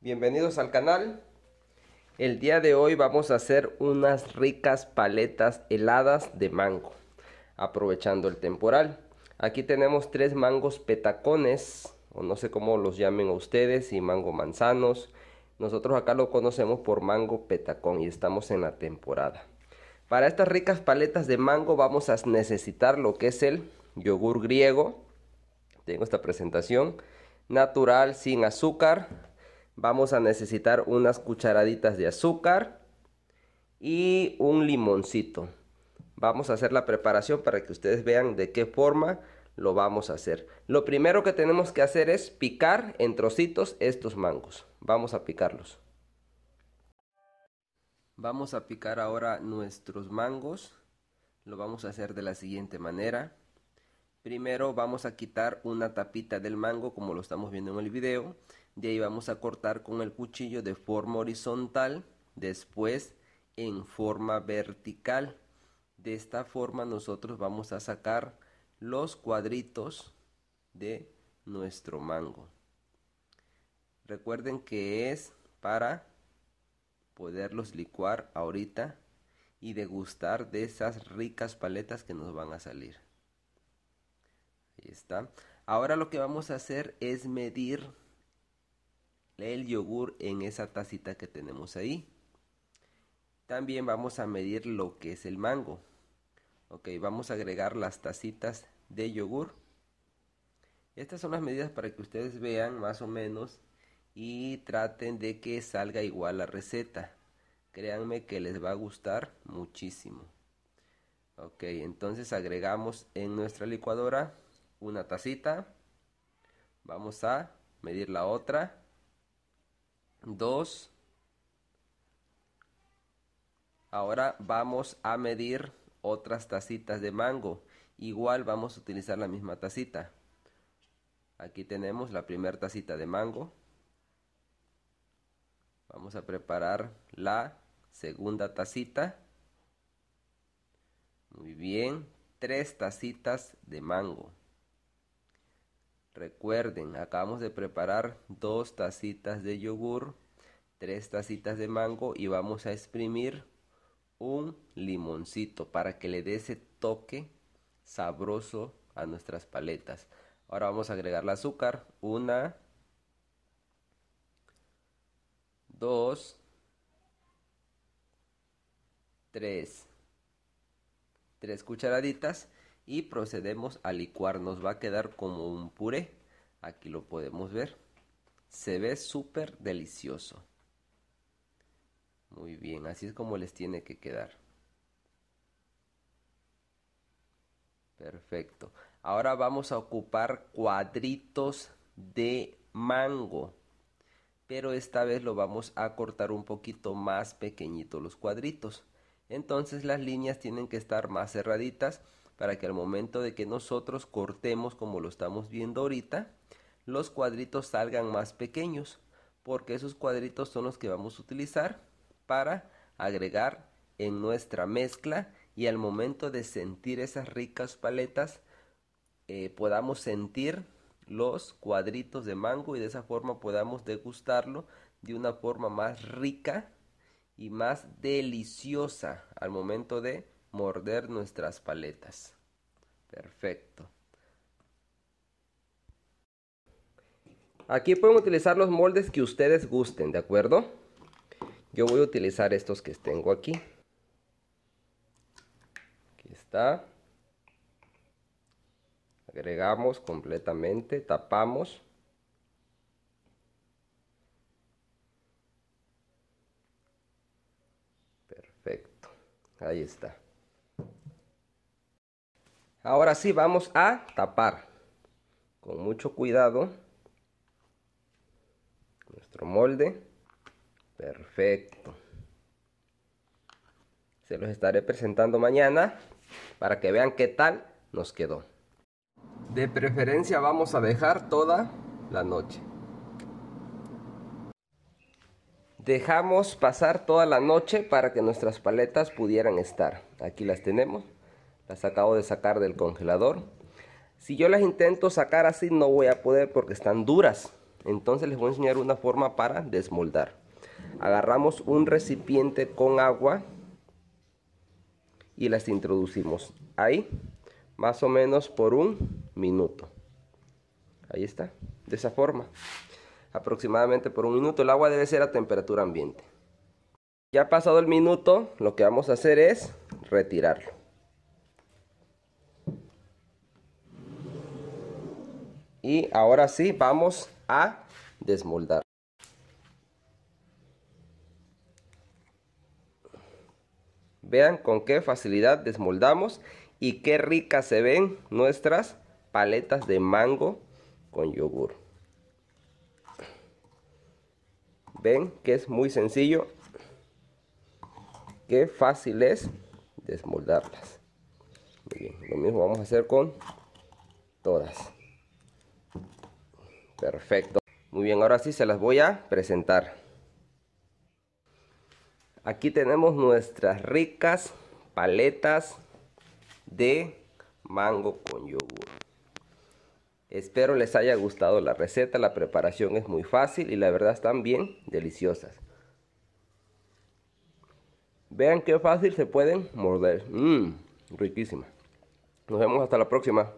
Bienvenidos al canal. El día de hoy vamos a hacer unas ricas paletas heladas de mango, aprovechando el temporal. Aquí tenemos tres mangos petacones, o no sé cómo los llamen a ustedes, y mango manzanos. Nosotros acá lo conocemos por mango petacón y estamos en la temporada. Para estas ricas paletas de mango vamos a necesitar lo que es el yogur griego. Tengo esta presentación natural sin azúcar. Vamos a necesitar unas cucharaditas de azúcar y un limoncito. Vamos a hacer la preparación para que ustedes vean de qué forma lo vamos a hacer. Lo primero que tenemos que hacer es picar en trocitos estos mangos. Vamos a picarlos. Vamos a picar ahora nuestros mangos. Lo vamos a hacer de la siguiente manera. Primero vamos a quitar una tapita del mango, como lo estamos viendo en el video. De ahí vamos a cortar con el cuchillo de forma horizontal, después en forma vertical. De esta forma nosotros vamos a sacar los cuadritos de nuestro mango. Recuerden que es para poderlos licuar ahorita y degustar de esas ricas paletas que nos van a salir. Ahí está. Ahora lo que vamos a hacer es medir el yogur en esa tacita que tenemos ahí. También vamos a medir lo que es el mango. Ok, vamos a agregar las tacitas de yogur. Estas son las medidas para que ustedes vean más o menos y traten de que salga igual la receta. Créanme que les va a gustar muchísimo. Ok, entonces agregamos en nuestra licuadora una tacita. Vamos a medir la otra. 2. Ahora vamos a medir otras tacitas de mango. Igual vamos a utilizar la misma tacita. Aquí tenemos la primera tacita de mango. Vamos a preparar la segunda tacita. Muy bien, 3 tacitas de mango. Recuerden, acabamos de preparar 2 tacitas de yogur, 3 tacitas de mango y vamos a exprimir un limoncito para que le dé ese toque sabroso a nuestras paletas. Ahora vamos a agregar el azúcar, 1, 2, 3 cucharaditas. Y procedemos a licuar. Nos va a quedar como un puré. Aquí lo podemos ver. Se ve súper delicioso. Muy bien, así es como les tiene que quedar. Perfecto. Ahora vamos a ocupar cuadritos de mango. Pero esta vez lo vamos a cortar un poquito más pequeñito los cuadritos. Entonces las líneas tienen que estar más cerraditas, para que al momento de que nosotros cortemos, como lo estamos viendo ahorita, los cuadritos salgan más pequeños, porque esos cuadritos son los que vamos a utilizar para agregar en nuestra mezcla, y al momento de sentir esas ricas paletas podamos sentir los cuadritos de mango y de esa forma podamos degustarlo de una forma más rica y más deliciosa al momento de morder nuestras paletas. Perfecto. Aquí pueden utilizar los moldes que ustedes gusten, ¿de acuerdo? Yo voy a utilizar estos que tengo aquí. Aquí está. Agregamos completamente, tapamos. Perfecto. Ahí está. Ahora sí vamos a tapar con mucho cuidado nuestro molde. Perfecto. Se los estaré presentando mañana para que vean qué tal nos quedó. De preferencia vamos a dejar toda la noche. Dejamos pasar toda la noche para que nuestras paletas pudieran estar. Aquí las tenemos. Las acabo de sacar del congelador. Si yo las intento sacar así no voy a poder porque están duras. Entonces les voy a enseñar una forma para desmoldar. Agarramos un recipiente con agua y las introducimos ahí, más o menos por 1 minuto. Ahí está, de esa forma, aproximadamente por 1 minuto. El agua debe ser a temperatura ambiente. Ya pasado el minuto, lo que vamos a hacer es retirarlo. Y ahora sí, vamos a desmoldar. Vean con qué facilidad desmoldamos y qué ricas se ven nuestras paletas de mango con yogur. Ven que es muy sencillo, qué fácil es desmoldarlas. Muy bien, lo mismo vamos a hacer con todas. Perfecto. Muy bien, ahora sí se las voy a presentar. Aquí tenemos nuestras ricas paletas de mango con yogur. Espero les haya gustado la receta. La preparación es muy fácil y la verdad están bien deliciosas. Vean qué fácil se pueden morder. Riquísima. Nos vemos hasta la próxima.